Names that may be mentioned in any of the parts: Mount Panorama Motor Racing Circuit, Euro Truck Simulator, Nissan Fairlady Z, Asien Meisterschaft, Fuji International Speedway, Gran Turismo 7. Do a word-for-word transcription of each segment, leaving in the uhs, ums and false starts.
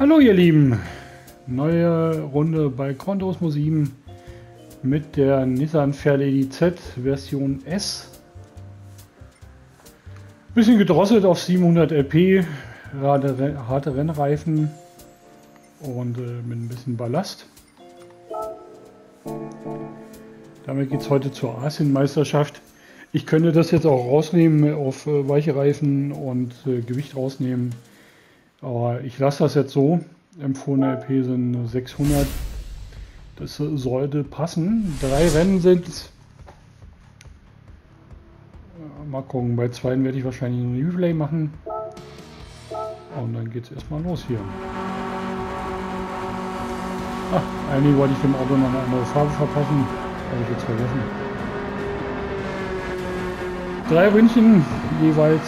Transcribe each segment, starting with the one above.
Hallo ihr Lieben, neue Runde bei Gran Turismo sieben mit der Nissan Fairlady Z Version S. Bisschen gedrosselt auf siebenhundert L P, harte Rennreifen und äh, mit ein bisschen Ballast. Damit geht es heute zur Asien-Meisterschaft. Ich könnte das jetzt auch rausnehmen, auf äh, weiche Reifen und äh, Gewicht rausnehmen. Aber ich lasse das jetzt so. Empfohlene L P sind sechshundert. Das sollte passen. Drei Rennen sind es. Mal gucken, bei zweien werde ich wahrscheinlich ein Replay machen. Und dann geht es erstmal los hier. Ach, eigentlich wollte ich dem Auto noch eine andere Farbe verpassen. Habe ich jetzt vergessen. Drei Ründchen jeweils.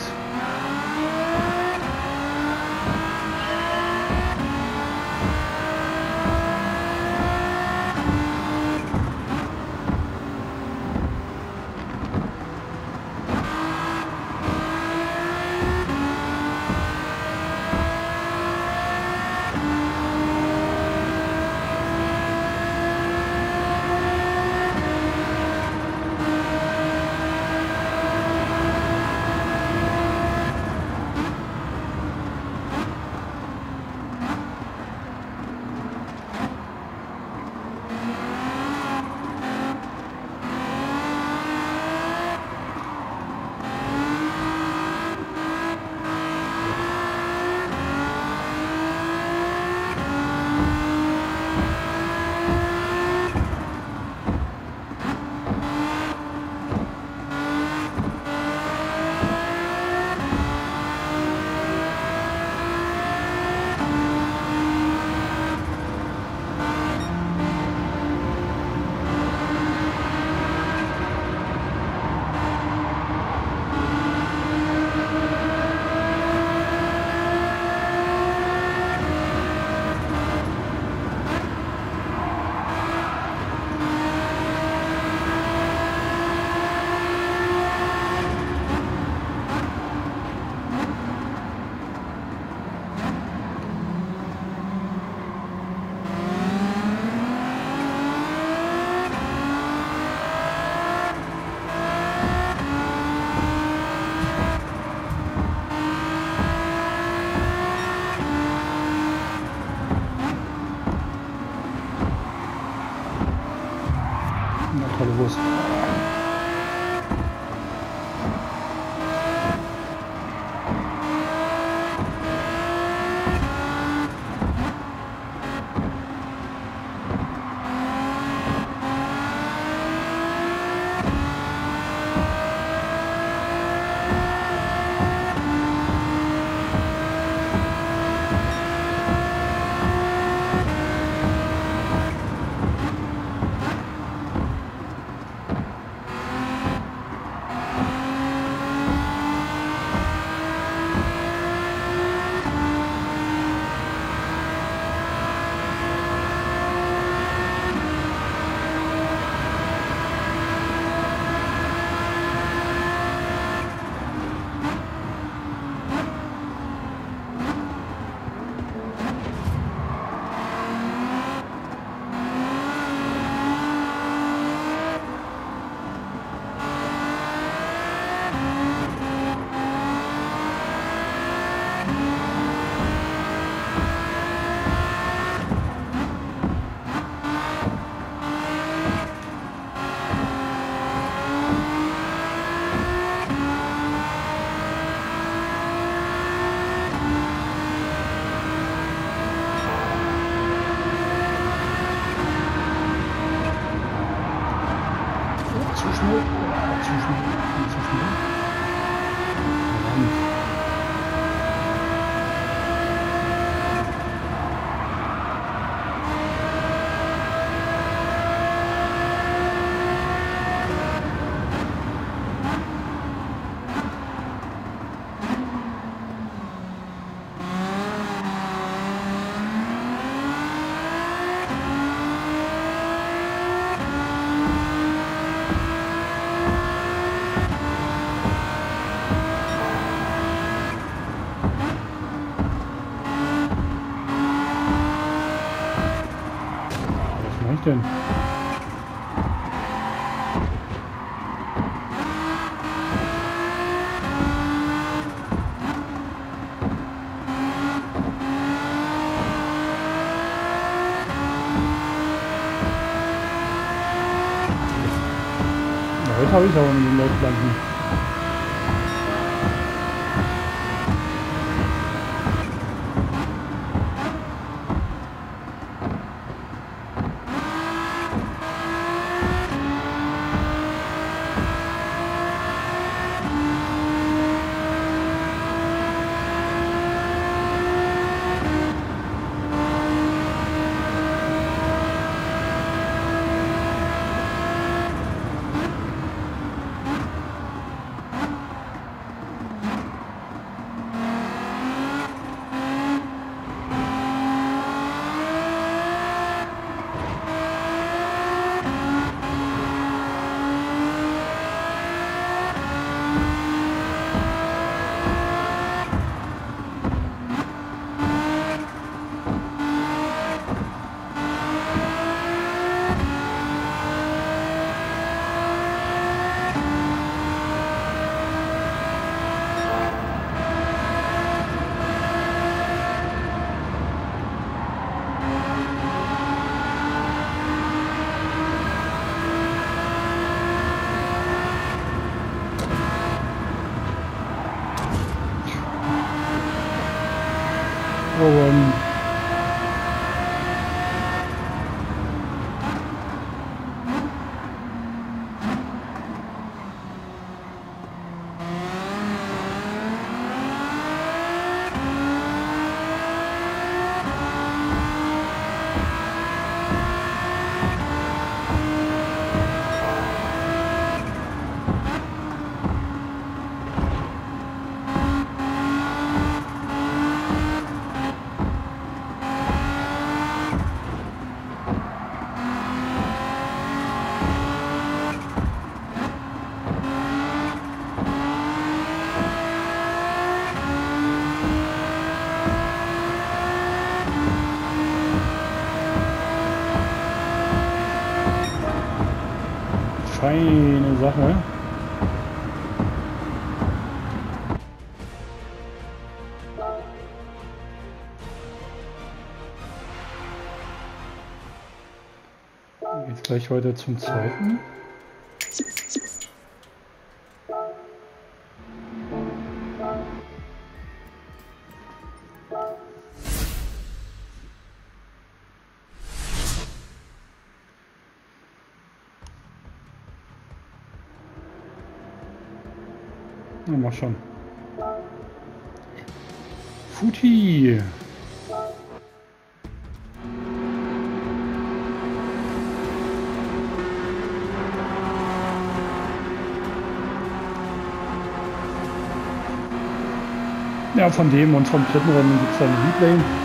Punkten. Heute habe ich aber mit den Leitplanken. Feine Sache. Jetzt gleich weiter zum zweiten. Mach schon. Fuji. Ja, von dem und vom dritten Rennen gibt es dann eine Heatlane.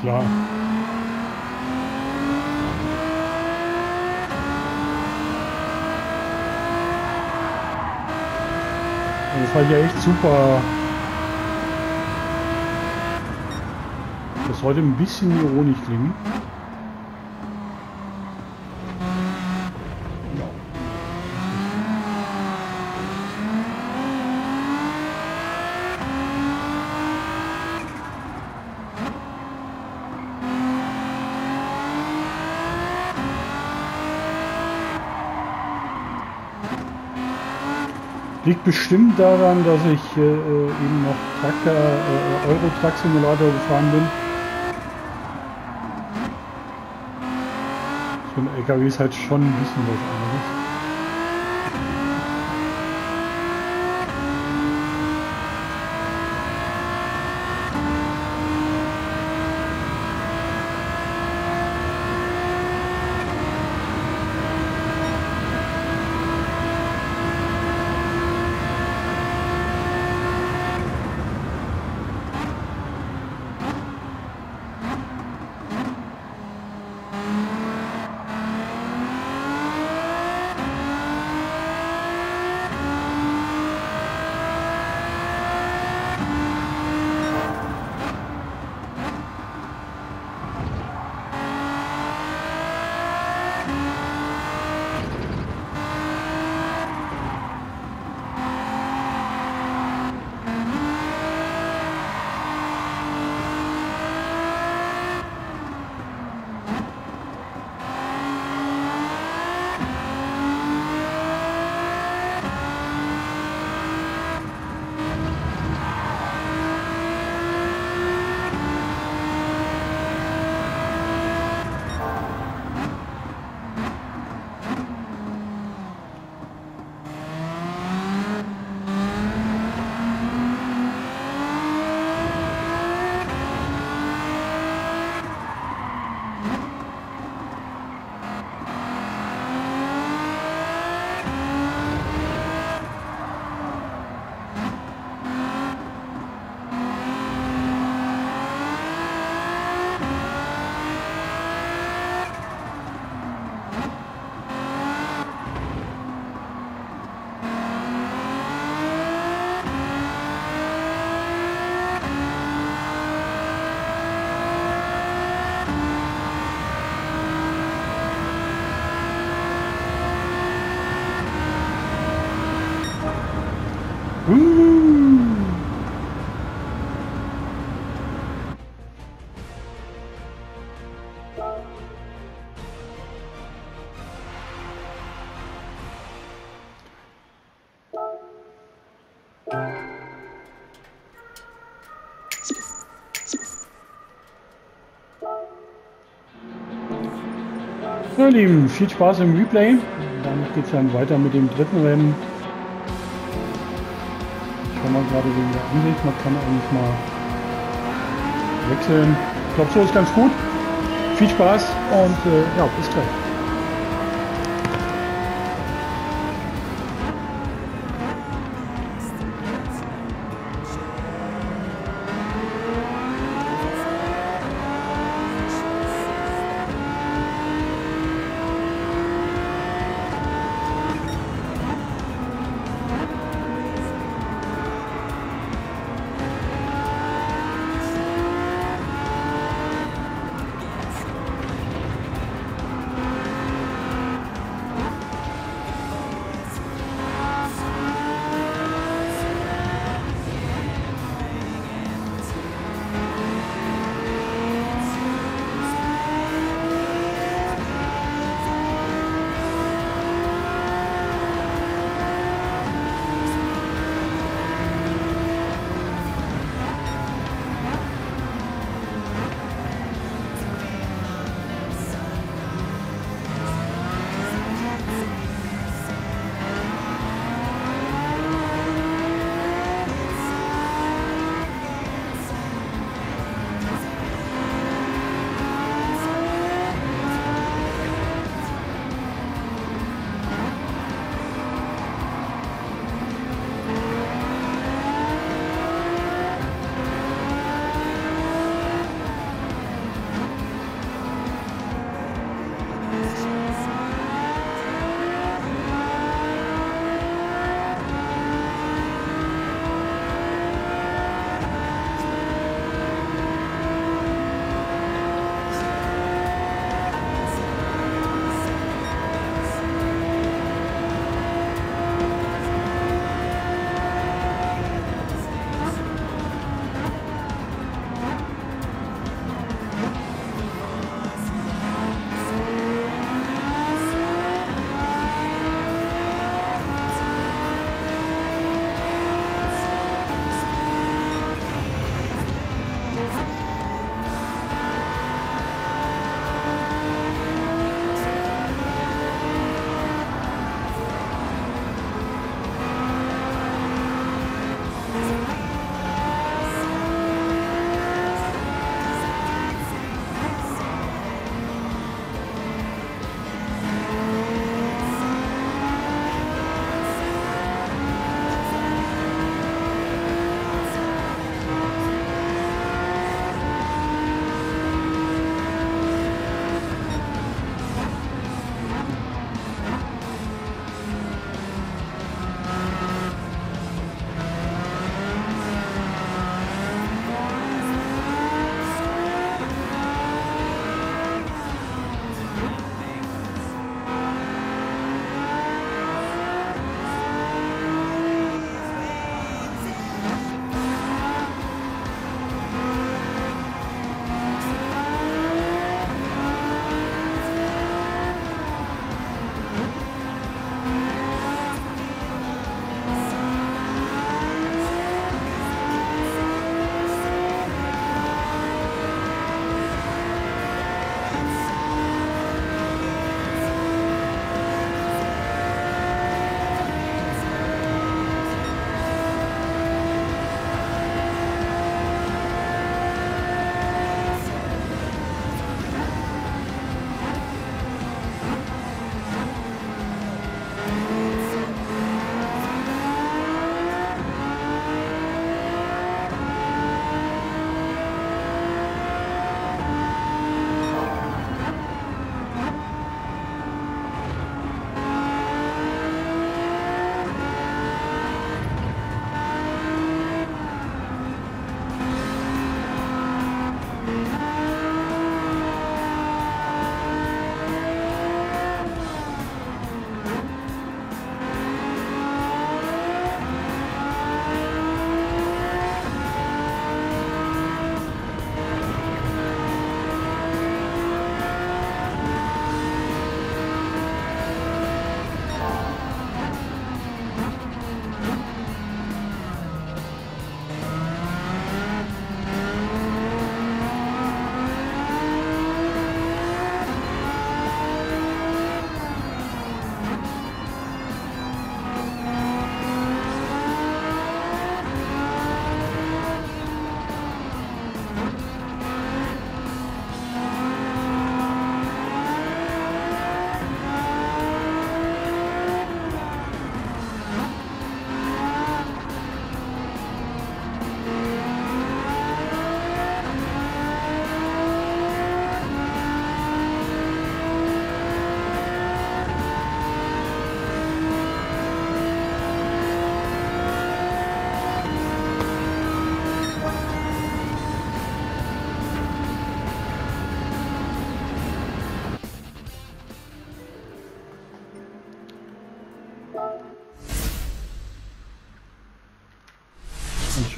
klar. Das war hier echt super. Das sollte ein bisschen ironisch klingen. Liegt bestimmt daran, dass ich äh, eben noch Traktor, äh, Euro Truck Simulator gefahren bin. Für ein L K W ist halt schon ein bisschen was anderes. So, Lieben, viel Spaß im Replay. Damit geht es dann weiter mit dem dritten Rennen. Ich schau mal gerade wegen der Ansicht, man kann eigentlich mal wechseln. Ich glaube, so ist ganz gut. Viel Spaß und äh, ja, bis gleich.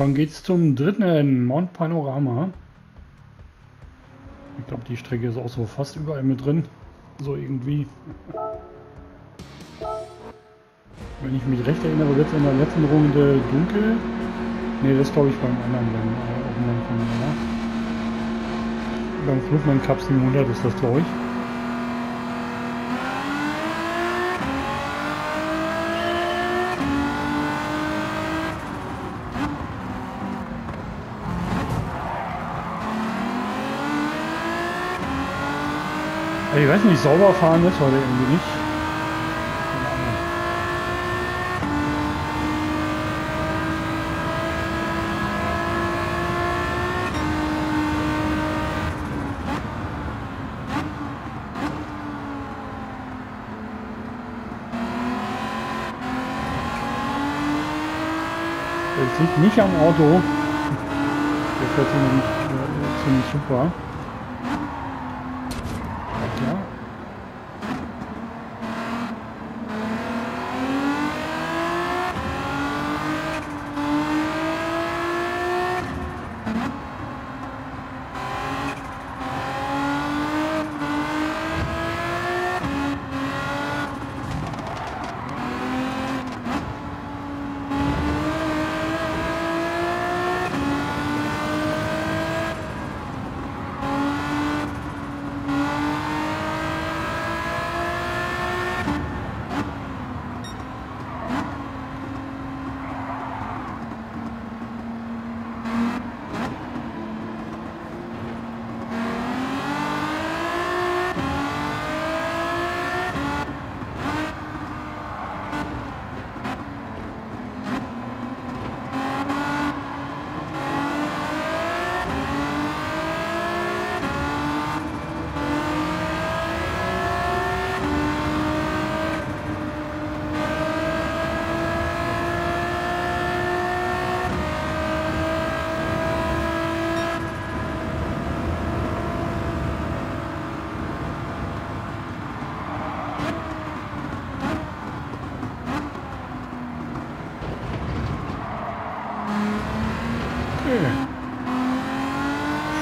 schon geht's zum dritten Rennen, Mount Panorama. Ich glaube, die Strecke ist auch so fast überall mit drin, so irgendwie. Wenn ich mich recht erinnere, wird es in der letzten Runde dunkel. Ne, das glaube ich beim anderen Rennen, auch im Land von Mama. Beim Flugmann Cup siebenhundert ist das, glaube ich. Ich weiß nicht, sauber fahren ist heute irgendwie nicht. Das liegt nicht am Auto. Der fährt nämlich äh, ziemlich super.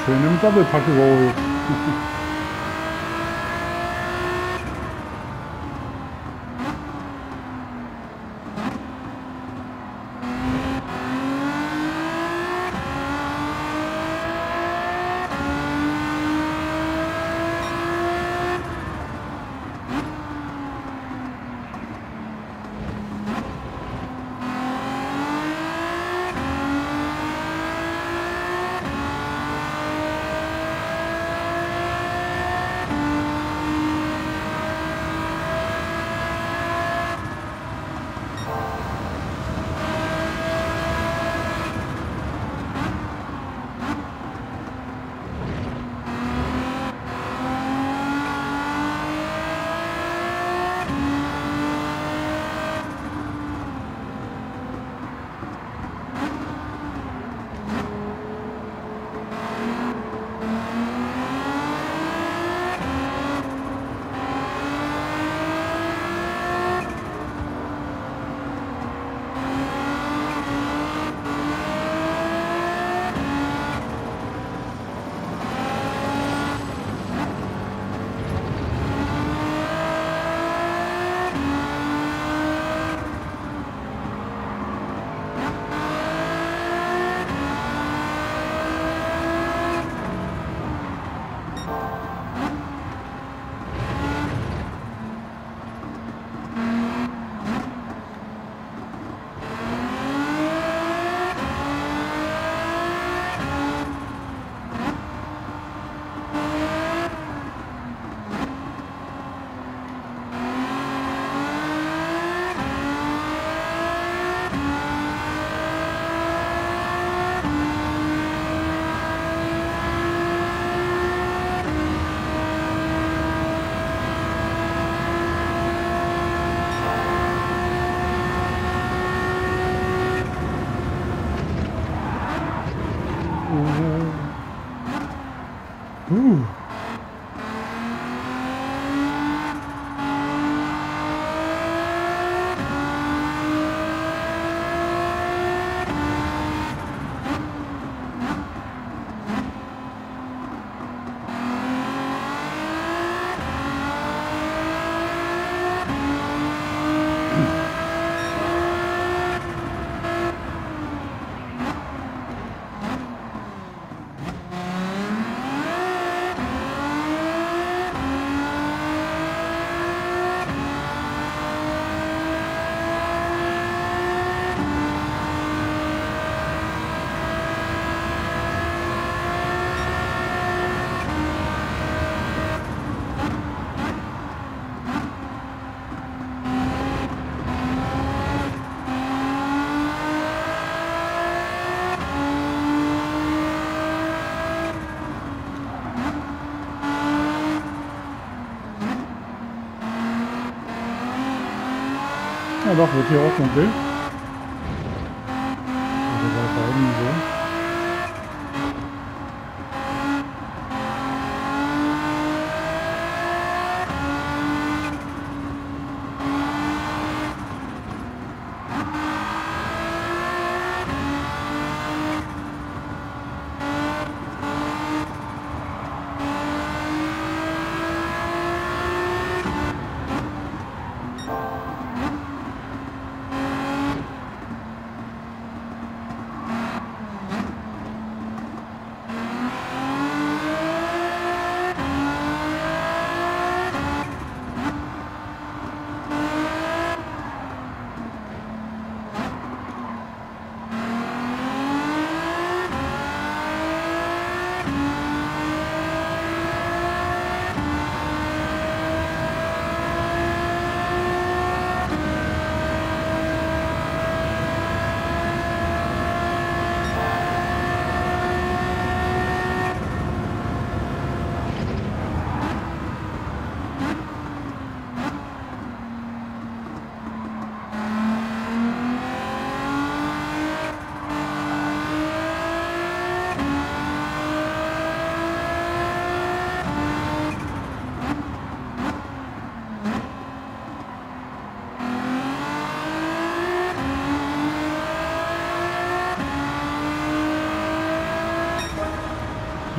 Schön im Doppelpack überholt. Ooh. Na doch, wird hier ordentlich. Also bei beiden so.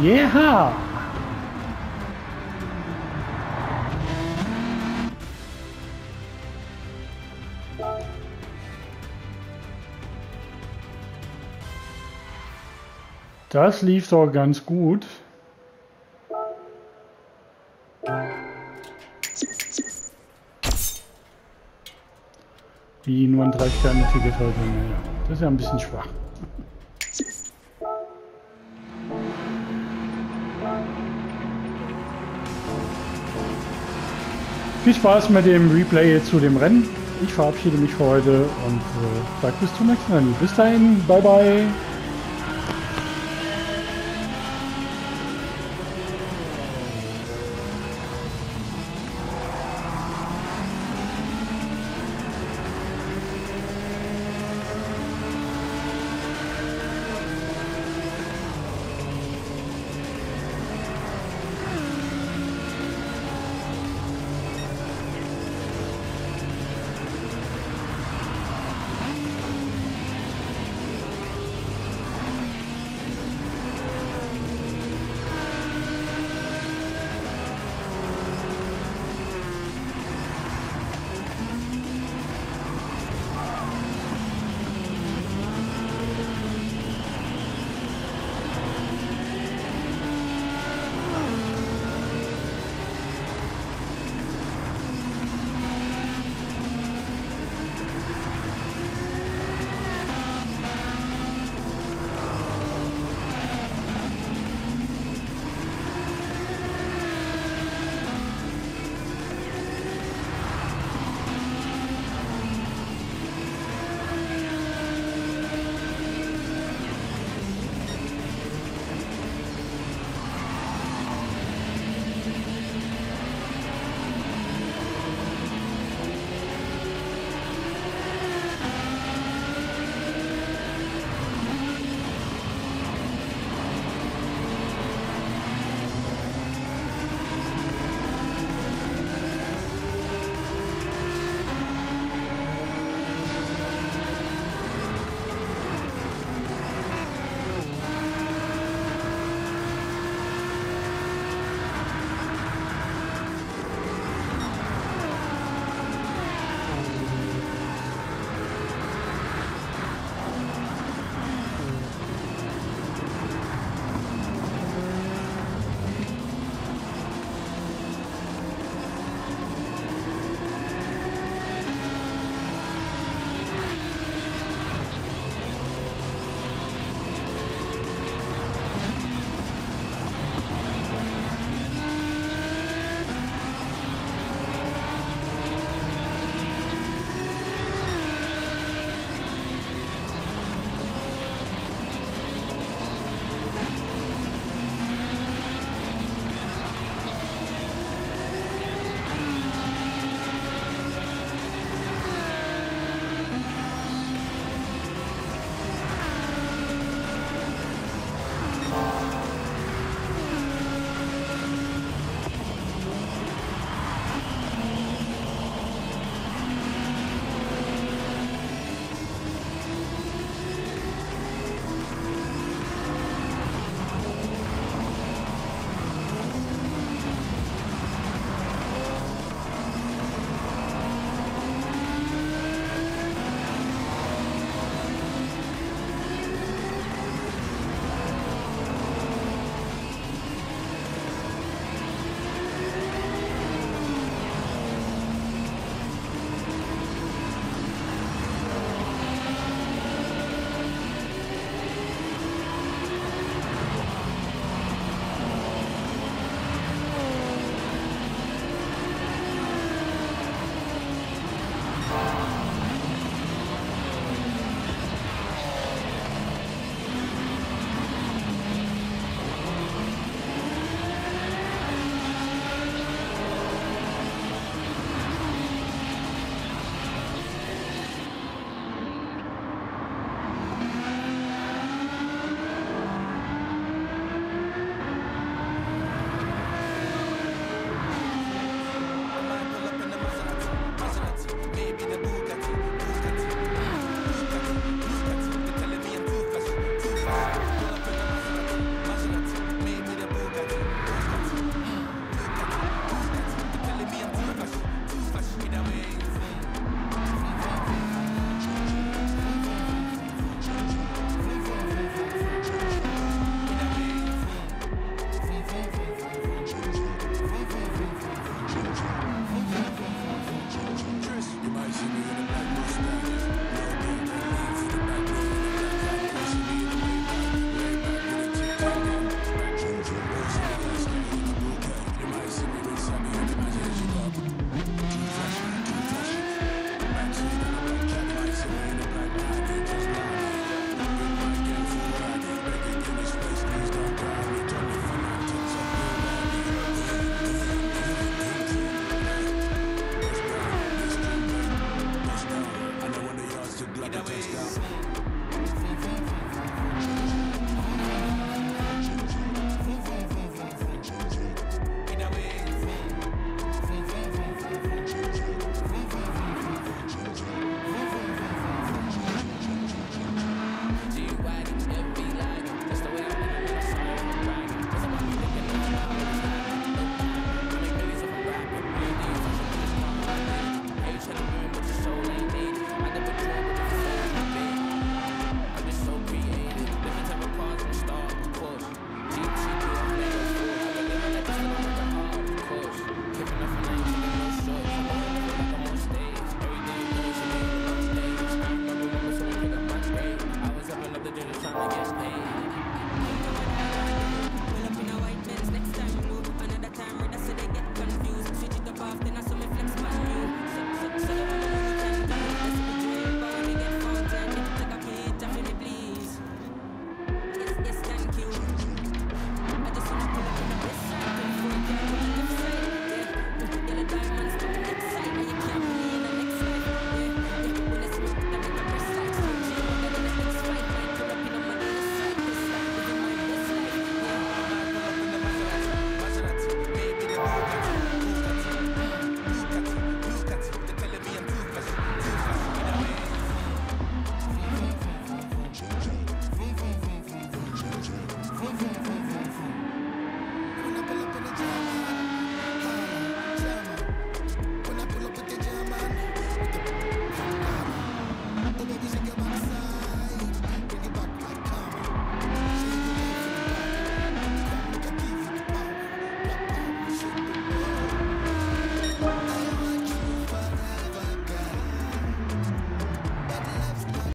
Yeah! Das lief doch ganz gut. Wie nur ein drei Sterne Ticket heute. Naja, das ist ja ein bisschen schwach. Viel Spaß mit dem Replay zu dem Rennen. Ich verabschiede mich für heute und äh, sage bis zum nächsten Mal. Bis dahin, bye bye.